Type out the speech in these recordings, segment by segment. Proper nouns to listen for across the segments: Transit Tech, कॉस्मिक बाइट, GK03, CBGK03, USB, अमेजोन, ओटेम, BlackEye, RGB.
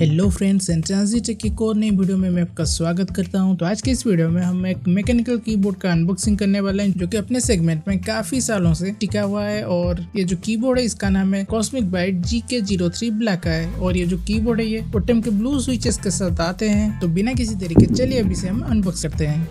Hello friends and transit tech की एक और नई वीडियो में मैं आपका स्वागत करता हूं। तो आज के इस वीडियो में हम एक मैकेनिकल कीबोर्ड का अनबॉक्सिंग करने वाले हैं जो कि अपने सेगमेंट में काफी सालों से टिका हुआ है। और ये जो कीबोर्ड है इसका नाम है कॉस्मिक बाइट GK03 ब्लैक है। और ये जो कीबोर्ड है ये ओटेम के ब्लू स्विचेस के साथ आते हैं। तो बिना किसी तरीके चलिए अभी से हम अनबॉक्स करते हैं।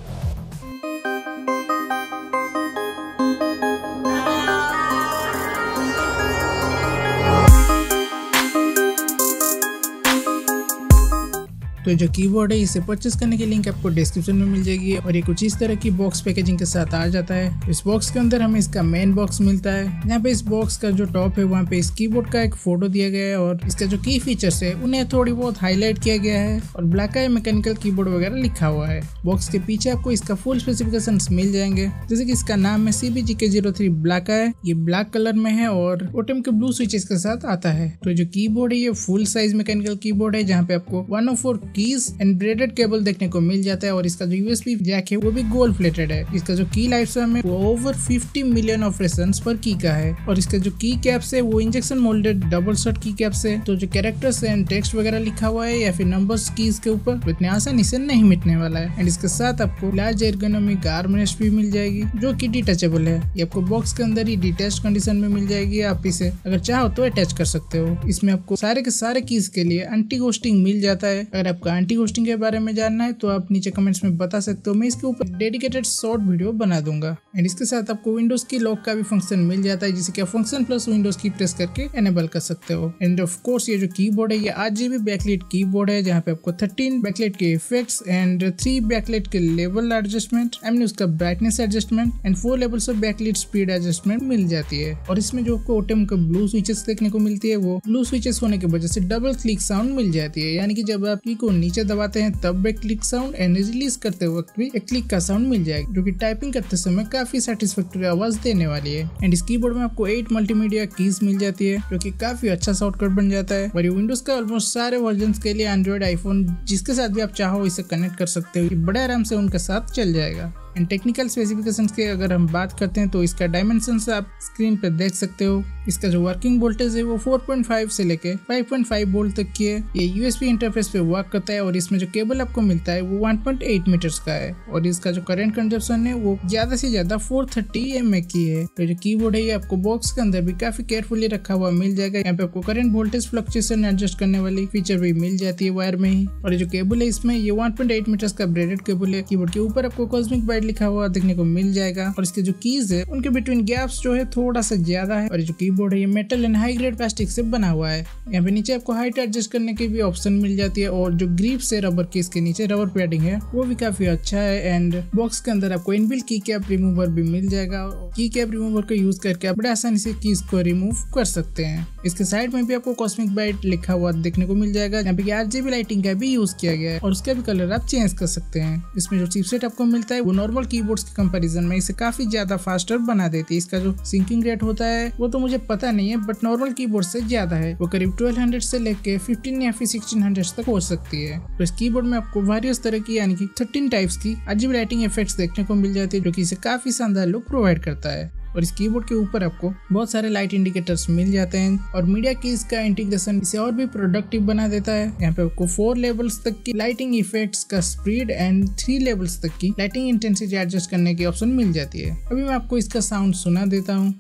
तो जो कीबोर्ड है इसे परचेस करने की लिंक आपको डिस्क्रिप्शन में मिल जाएगी। और ये कुछ इस तरह की बॉक्स पैकेजिंग के साथ आ जाता है। इस बॉक्स के अंदर हमें इसका मेन बॉक्स मिलता है। यहाँ पे इस बॉक्स का जो टॉप है वहाँ पे इस कीबोर्ड का एक फोटो दिया गया है और इसका जो की फीचर्स है उन्हें थोड़ी बहुत हाईलाइट किया गया है। और ब्लैक आई मैकेनिकल कीबोर्ड वगैरह लिखा हुआ है। बॉक्स के पीछे आपको इसका फुल स्पेसिफिकेशन मिल जाएंगे, जैसे की इसका नाम है CBGK03 ब्लैक आई। ये ब्लैक कलर में है और ओटेम के ब्लू स्विचेस के साथ आता है। तो जो कीबोर्ड है ये फुल साइज मैकेनिकल कीबोर्ड है जहाँ पे आपको 104 कीज एंड ब्रेडेड केबल देखने को मिल जाता है। और इसका जो USB जैक है वो भी गोल्ड प्लेटेड है। इसका जो की लाइफ टाइम है वो ओवर 50 मिलियन ऑपरेशंस पर की का है। और इसका जो की कैप्स है वो इंजेक्शन मोल्डेड डबल शॉट की कैप्स है। तो जो कैरेक्टर्स एंड टेक्स्ट वगैरह लिखा हुआ है या फिर नंबर्स कीज के ऊपर इतने आसानी से नहीं मिटने वाला है। एंड इसके साथ आपको लार्ज एर्गोनोमिक आर्म रेस्ट भी मिल जाएगी जो की डिटेचेबल है। ये आपको बॉक्स के अंदर ही डिटेच कंडीशन में मिल जाएगी। आप इसे अगर चाहो तो अटैच कर सकते हो। इसमें आपको सारे के सारे कीज के लिए एंटी घोस्टिंग मिल जाता है। अगर आपका एंटी घोस्टिंग के बारे में जानना है तो आप नीचे कमेंट्स में बता सकते हो, मैं इसके ऊपर डेडिकेटेड शॉर्ट वीडियो बना दूंगा। एंड इसके साथ आपको विंडोज की लॉक का भी फंक्शन मिल जाता है जिसे कि आप फंक्शन प्लस विंडोज की प्रेस करके एनेबल कर सकते हो। एंड ऑफ कोर्स ये जो कीबोर्ड है ये 8GB बैकलाइट कीबोर्ड है जहाँ पे आपको 13 बैकलाइट के इफेक्ट्स एंड 3 बैकलाइट के लेवल एडजस्टमेंट एंड उसका brightness adjustment and 4 levels of backlight speed adjustment मिल जाती है। और इसमें जो आपको ओटेम के ब्लू स्विचेस देखने को मिलती है वो ब्लू स्विचेस होने की वजह से डबल क्लिक साउंड मिल जाती है, यानी कि जब आप की को नीचे दबाते हैं तब भी क्लिक साउंड एंड रिलीज करते वक्त भी एक क्लिक का साउंड मिल जाएगा जो कि टाइपिंग करते समय काफी सेटिस्फैक्टरी आवाज देने वाली है। एंड इस कीबोर्ड में आपको 8 मल्टीमीडिया कीज मिल जाती है जो कि काफी अच्छा शॉर्टकट बन जाता है। और ये विंडोज का ऑलमोस्ट सारे वर्जन्स के लिए एंड्रॉइड आईफोन जिसके साथ भी आप चाहो इसे कनेक्ट कर सकते हो, बड़े आराम से उनके साथ चल जाएगा। एंड टेक्निकल स्पेसिफिकेशंस के अगर हम बात करते हैं तो इसका डायमेंशंस आप स्क्रीन पर देख सकते हो। इसका जो वर्किंग वोल्टेज है वो 4.5 से लेके 5.5 वोल्ट तक की है। ये USB इंटरफेस पे वर्क करता है। और इसमें जो केबल आपको मिलता है वो 1.8 मीटर्स का है। और इसका जो करंट कंजप्शन है वो ज्यादा से ज्यादा 430 mAh की है। तो जो कीबोर्ड है ये आपको बॉक्स के अंदर भी काफी केयरफुली रखा हुआ मिल जाएगा। यहाँ पे आपको करंट वोल्टेज फ्लक्चुएशन एडजस्ट करने वाली फीचर भी मिल जाती है वायर में ही। और जो केबल है इसमें ये 1.8 मीटर्स का ब्रेडेड केबल है। कीबोर्ड के ऊपर आपको कॉस्मिक बाइट लिखा हुआ देखने को मिल जाएगा। और इसके जो कीज है उनके बिटवीन गैप्स जो है थोड़ा सा ज्यादा है। और जो कीबोर्ड है ये metal and high grade plastic से बना हुआ है। यहाँ पे नीचे आपको हाइट एडजस्ट करने के भी ऑप्शन मिल जाती है। और जो ग्रिप से रबर की इसके नीचे रबर पैडिंग है वो भी काफी अच्छा है। एंड बॉक्स के अंदर आपको इनबिल्ट की कैप रिमूवर भी मिल जाएगा। की कैप रिमूवर को यूज करके आप बड़े आसानी से कीज को रिमूव कर सकते हैं। इसके साइड में भी आपको कॉस्मिक बाइट लिखा हुआ देखने को मिल जाएगा। यहाँ पे RGB लाइटिंग का भी यूज किया गया है और उसका भी कलर आप चेंज कर सकते हैं। इसमें जो चिपसेट आपको मिलता है वो नॉर्मल कीबोर्ड्स के कंपैरिजन में इसे काफी ज्यादा फास्टर बना देती है। इसका जो सिंकिंग रेट होता है वो तो मुझे पता नहीं है, बट नॉर्मल कीबोर्ड से ज्यादा है। वो करीब 1200 से लेके 15 या फिर 1600 तक हो सकती है। तो इस कीबोर्ड में आपको वेरियस तरह की यानी कि 13 टाइप्स की अजीब लाइटिंग इफेक्ट्स देखने को मिल जाती है जो कि इसे काफी शानदार लुक प्रोवाइड करता है। और इस कीबोर्ड के ऊपर आपको बहुत सारे लाइट इंडिकेटर्स मिल जाते हैं। और मीडिया कीज का इंटीग्रेशन इसे और भी प्रोडक्टिव बना देता है। यहाँ पे आपको 4 लेवल्स तक की लाइटिंग इफेक्ट्स का स्पीड एंड 3 लेवल्स तक की लाइटिंग इंटेंसिटी एडजस्ट करने की ऑप्शन मिल जाती है। अभी मैं आपको इसका साउंड सुना देता हूँ।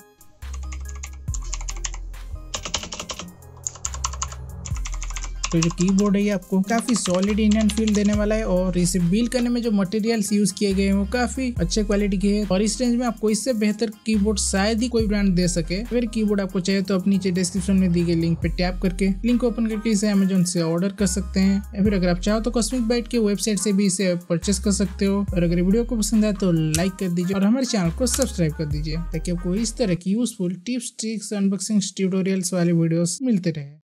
तो जो कीबोर्ड है ये आपको काफी सॉलिड इंडियन फील देने वाला है। और इसे बिल्ड करने में जो मटेरियल्स यूज किए गए हैं वो काफी अच्छे क्वालिटी के हैं। और इस रेंज में आपको इससे बेहतर कीबोर्ड शायद ही कोई ब्रांड दे सके। अगर कीबोर्ड आपको चाहिए तो आप नीचे डिस्क्रिप्शन में दी गई लिंक पे टैप करके लिंक ओपन करके इसे अमेजोन से ऑर्डर कर सकते हैं। या फिर अगर आप चाहो तो कॉस्मिक बाइट की वेबसाइट से भी इसे परचेस कर सकते हो। और अगर वीडियो को पसंद आए तो लाइक कर दीजिए और हमारे चैनल को सब्सक्राइब कर दीजिए ताकि आपको इस तरह की useful tips tricks unboxing tutorials वाले वीडियोस मिलते रहे।